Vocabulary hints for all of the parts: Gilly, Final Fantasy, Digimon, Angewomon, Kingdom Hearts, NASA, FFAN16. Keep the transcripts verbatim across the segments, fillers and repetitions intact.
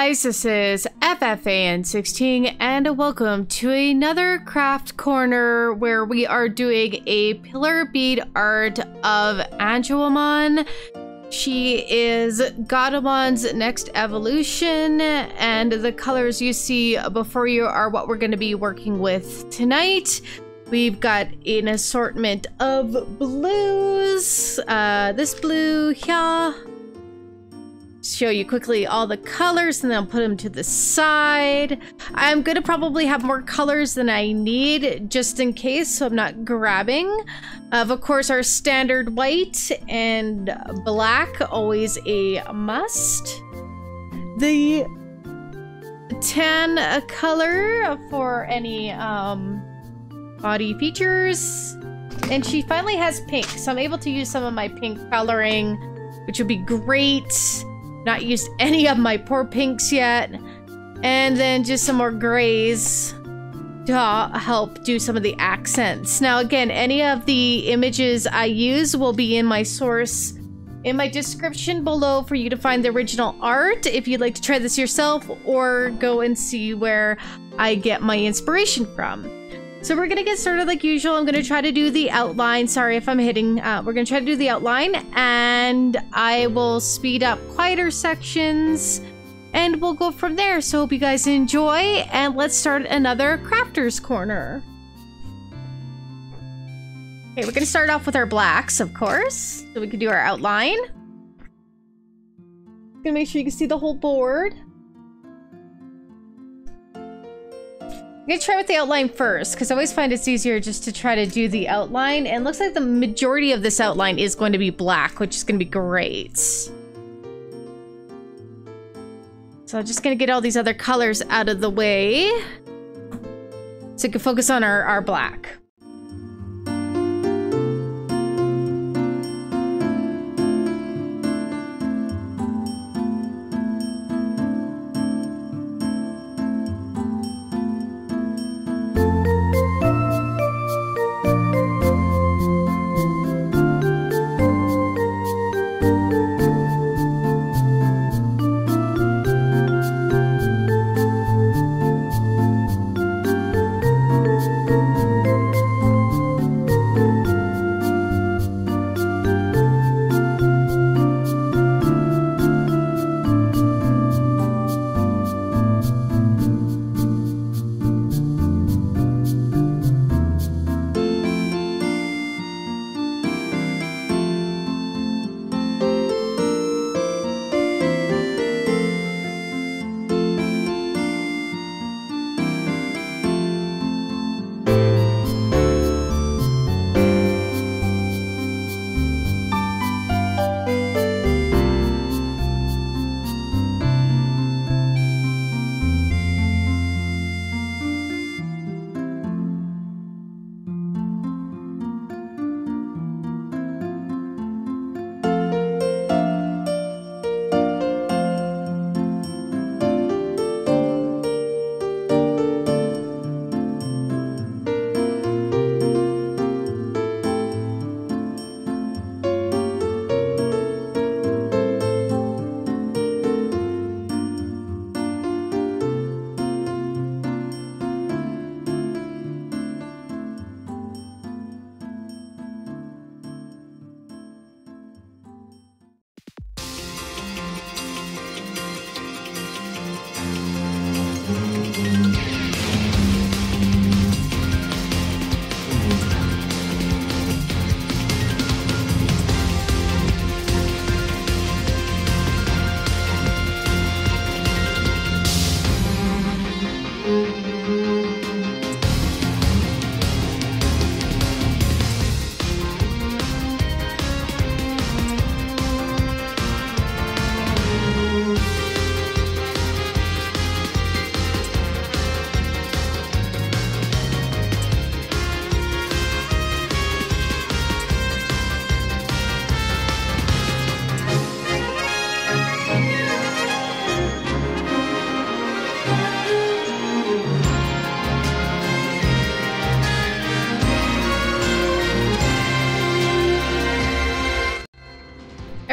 guys, this is F F A N sixteen and welcome to another craft corner where we are doing a pillar bead art of Angewomon. She is Gatomon's next evolution, and the colors you see before you are what we're going to be working with tonight. We've got an assortment of blues, uh, this blue here. Show you quickly all the colors and then I'll put them to the side. I'm gonna probably have more colors than I need just in case, so I'm not grabbing. Of course, our standard white and black, always a must. The tan color for any um, body features. And she finally has pink, so I'm able to use some of my pink coloring, which would be great. Not used any of my poor pinks yet. And then just some more grays to help do some of the accents. Now again, any of the images I use will be in my source in my description below for you to find the original art if you'd like to try this yourself or go and see where I get my inspiration from. So we're gonna get started like usual. I'm gonna try to do the outline. Sorry if I'm hitting. Uh, we're gonna try to do the outline, and I will speed up quieter sections, and we'll go from there. So hope you guys enjoy, and let's start another Crafter's Corner. Okay, we're gonna start off with our blacks, of course, so we can do our outline. Gonna make sure you can see the whole board. I'm gonna try with the outline first, because I always find it's easier just to try to do the outline, and it looks like the majority of this outline is going to be black, which is gonna be great. So I'm just gonna get all these other colors out of the way so we can focus on our, our black.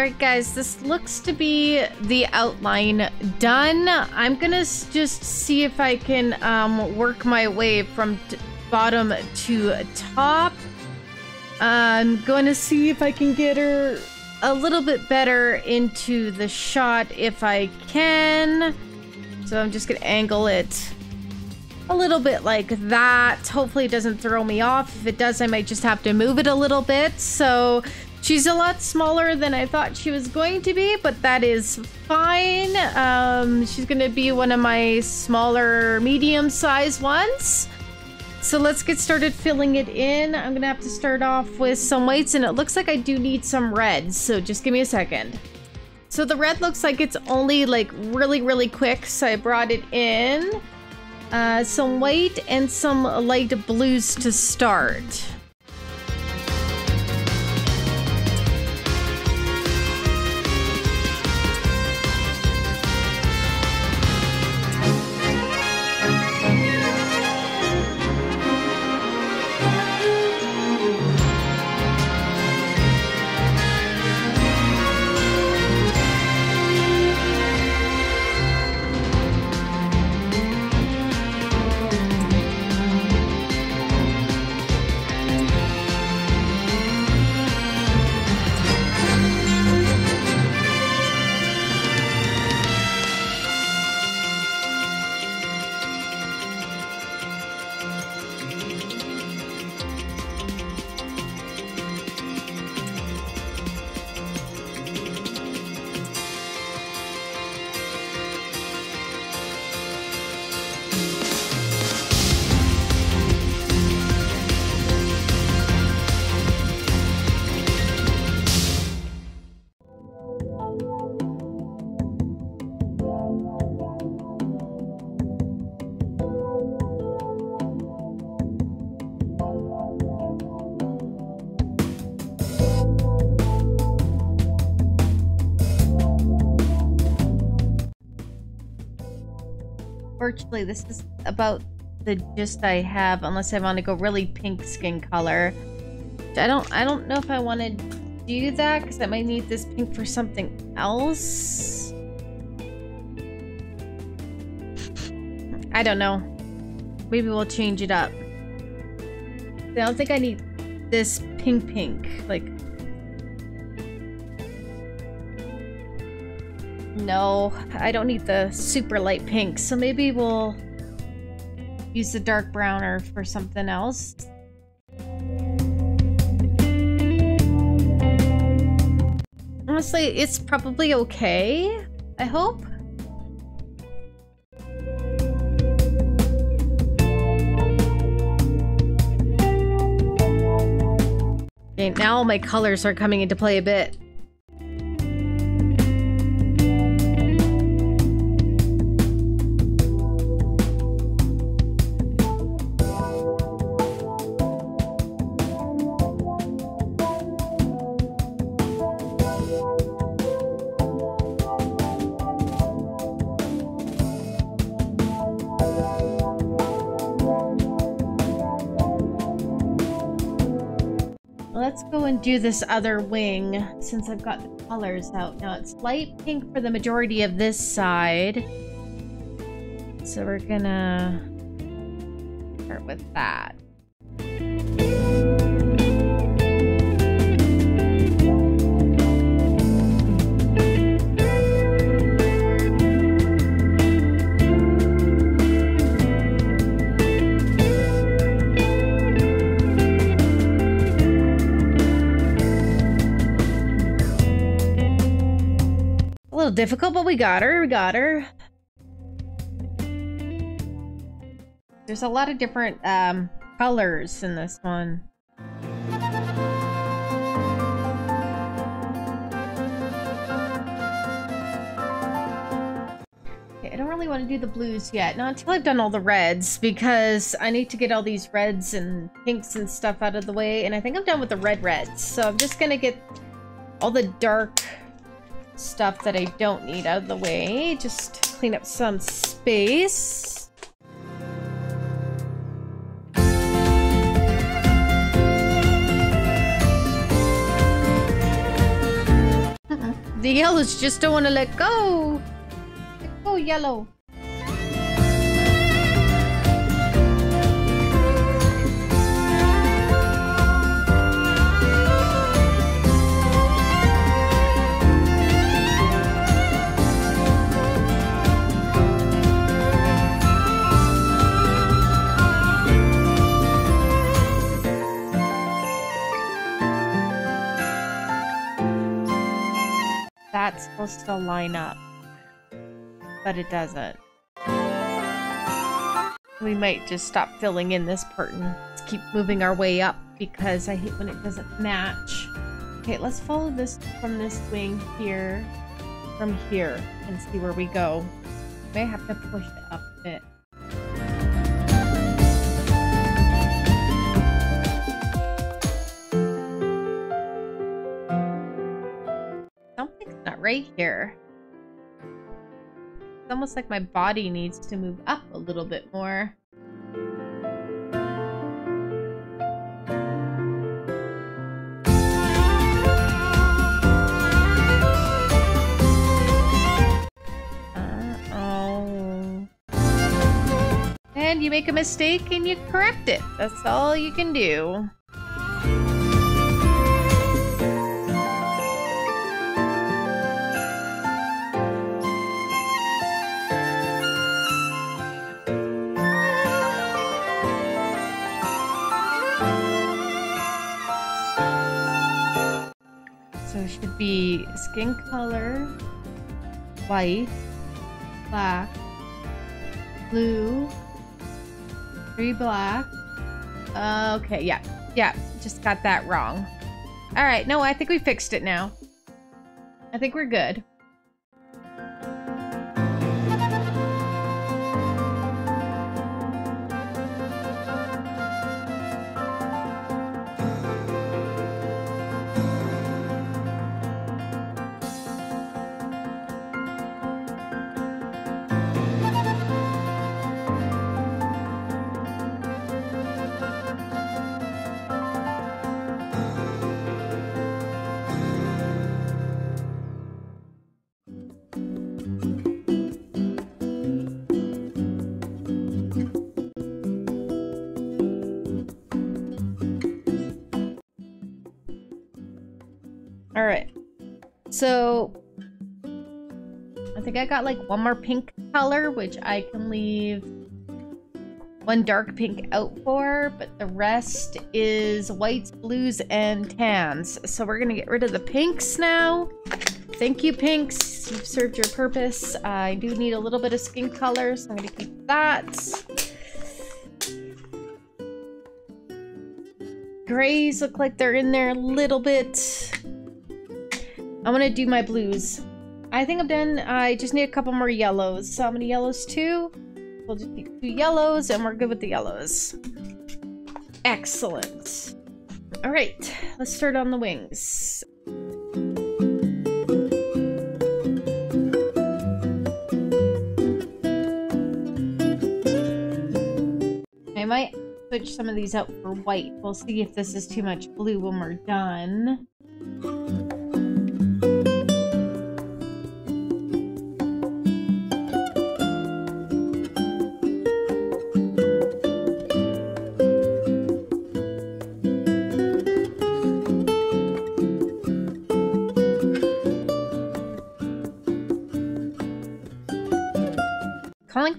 Alright guys, this looks to be the outline done. I'm gonna just see if I can um, work my way from t bottom to top. I'm going to see if I can get her a little bit better into the shot if I can. So I'm just gonna angle it a little bit like that. Hopefully it doesn't throw me off. If it does, I might just have to move it a little bit. So she's a lot smaller than I thought she was going to be, but that is fine. Um, she's gonna be one of my smaller, medium-sized ones. So let's get started filling it in. I'm gonna have to start off with some whites, and it looks like I do need some reds, so just give me a second. So the red looks like it's only like really, really quick, so I brought it in. Uh, some white and some light blues to start. Virtually, this is about the gist I have, unless I want to go really pink skin color. I don't I don't know if I want to do that, because I might need this pink for something else. I don't know. Maybe we'll change it up. I don't think I need this pink pink. Like, no, I don't need the super light pink, so maybe we'll use the dark browner for something else. Honestly, it's probably okay, I hope. Okay, now my colors are coming into play a bit. And do this other wing since I've got the colors out now. It's light pink for the majority of this side, so we're gonna start with that. Difficult, but we got her. We got her. There's a lot of different um, colors in this one. Okay, I don't really want to do the blues yet. Not until I've done all the reds, because I need to get all these reds and pinks and stuff out of the way. And I think I'm done with the red reds. So I'm just going to get all the dark stuff that I don't need out of the way, just to clean up some space. Mm-mm. The yellows just don't want to let go. Let go, yellow. That's supposed to line up, but it doesn't. We might just stop filling in this part and keep moving our way up, because I hate when it doesn't match. Okay, let's follow this from this wing here, from here, and see where we go. May have to push it up a bit. Right here. It's almost like my body needs to move up a little bit more. Uh-oh. And you make a mistake and you correct it. That's all you can do. Should be skin color, white, black, blue, three black. Uh, okay, yeah, yeah, just got that wrong. All right, no, I think we fixed it now. I think we're good. So, I think I got like one more pink color, which I can leave one dark pink out for, but the rest is whites, blues, and tans. So we're gonna get rid of the pinks now. Thank you, pinks. You've served your purpose. I do need a little bit of skin color, so I'm gonna keep that. Grays look like they're in there a little bit. I want to do my blues. I think I'm done. I just need a couple more yellows. So many yellows too. We'll just do yellows and we're good with the yellows. Excellent. All right, let's start on the wings. I might switch some of these out for white. We'll see if this is too much blue when we're done.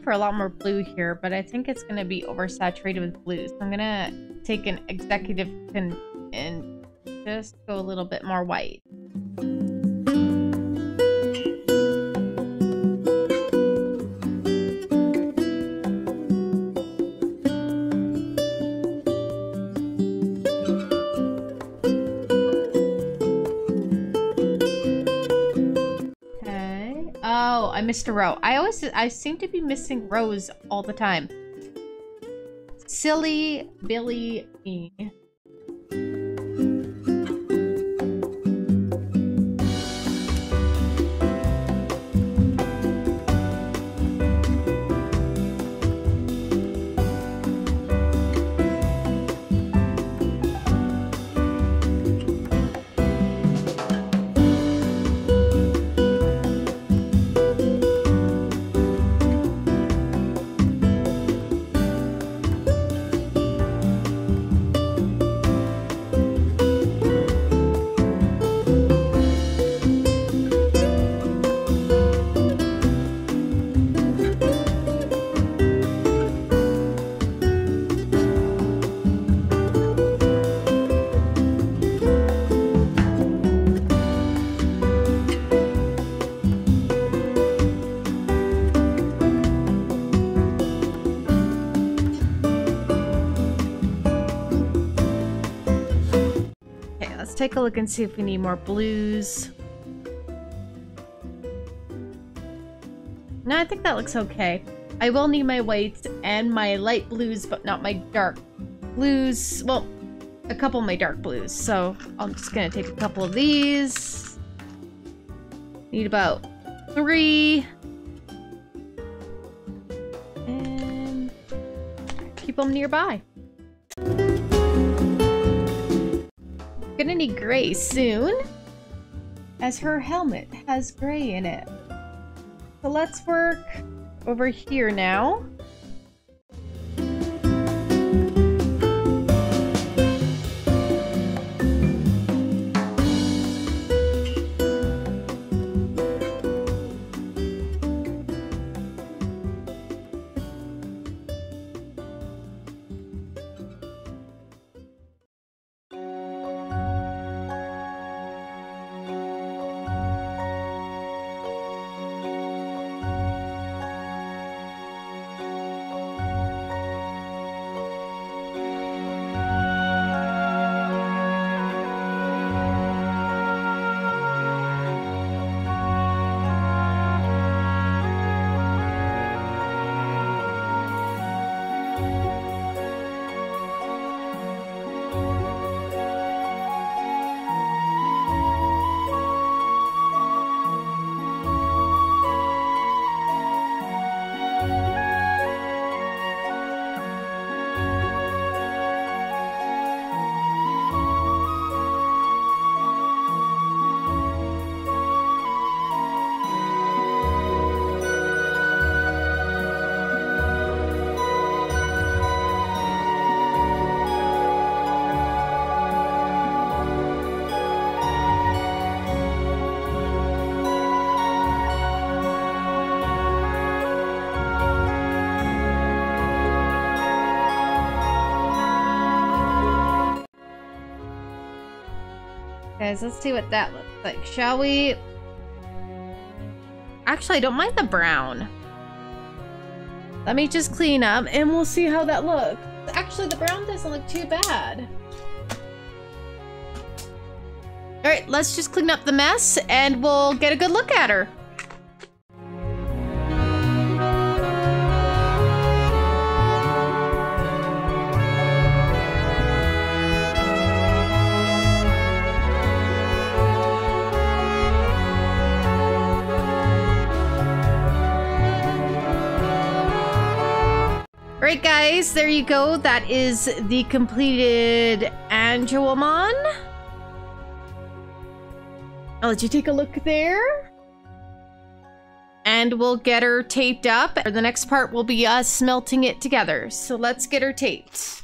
For a lot more blue here, but I think it's going to be oversaturated with blue, so I'm going to take an executive and, and just go a little bit more white. I missed a row. I always, I seem to be missing rows all the time. Silly Billy me. Let's take a look and see if we need more blues. No, I think that looks okay. I will need my whites and my light blues, but not my dark blues. Well, a couple of my dark blues. So I'm just gonna take a couple of these. Need about three. And keep them nearby. Gonna need gray soon, as her helmet has gray in it. So let's work over here now. Guys, let's see what that looks like, shall we? Actually, I don't mind the brown. Let me just clean up and we'll see how that looks. Actually, the brown doesn't look too bad. All right, let's just clean up the mess and we'll get a good look at her. Alright guys, there you go. That is the completed Angewomon. I'll let you take a look there. And we'll get her taped up. The next part will be us melting it together. So let's get her taped.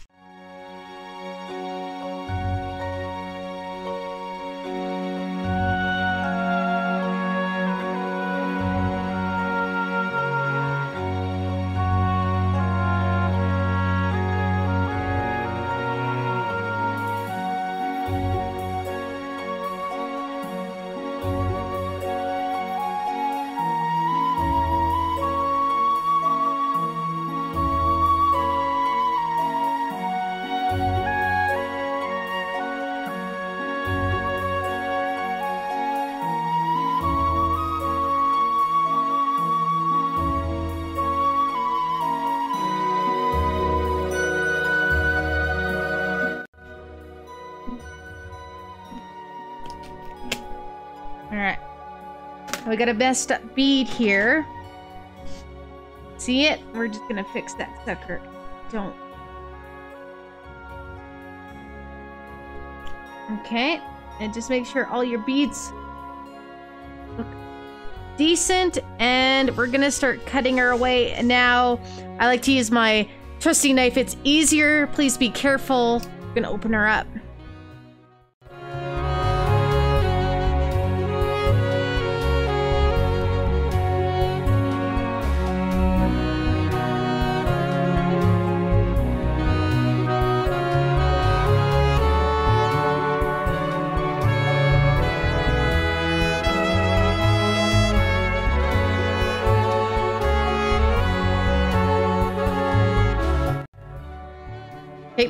We got a messed up bead here. See it? We're just gonna fix that sucker. Don't. Okay, and just make sure all your beads look decent, and we're gonna start cutting her away now. I like to use my trusty knife. It's easier. Please be careful. I'm gonna open her up.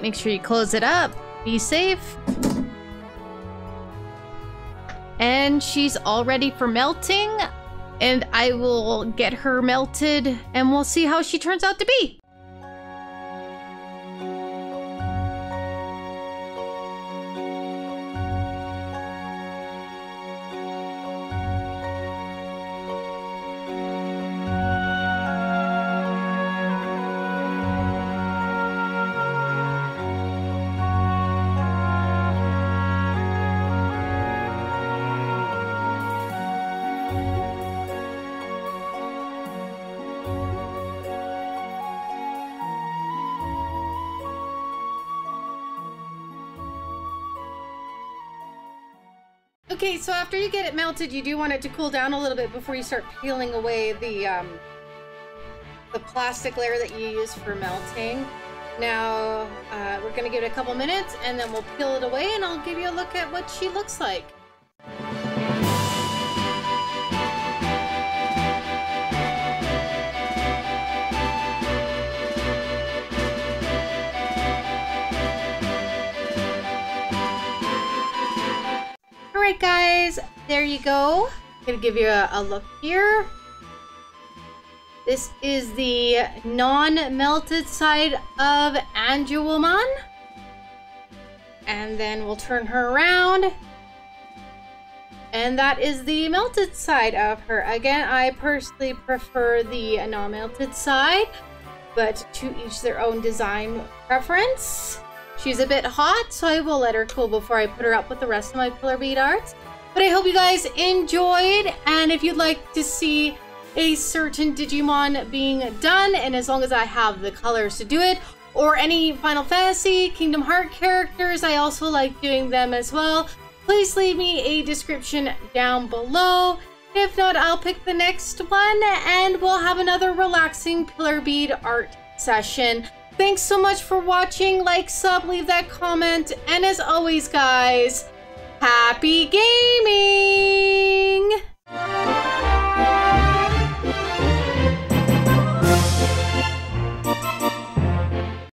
Make sure you close it up. Be safe. And she's all ready for melting. And I will get her melted and we'll see how she turns out to be. Okay, so after you get it melted, you do want it to cool down a little bit before you start peeling away the um, the plastic layer that you use for melting. Now, uh, we're gonna give it a couple minutes and then we'll peel it away and I'll give you a look at what she looks like. Alright guys, there you go. I'm gonna give you a, a look here. This is the non-melted side of Angewomon. And then we'll turn her around. And that is the melted side of her. Again, I personally prefer the non-melted side, but to each their own design preference. She's a bit hot, so I will let her cool before I put her up with the rest of my pillar bead arts. But I hope you guys enjoyed, and if you'd like to see a certain Digimon being done, and as long as I have the colors to do it, or any Final Fantasy, Kingdom Hearts characters, I also like doing them as well. Please leave me a description down below. If not, I'll pick the next one, and we'll have another relaxing pillar bead art session. Thanks so much for watching, like, sub, leave that comment, and as always guys, happy gaming!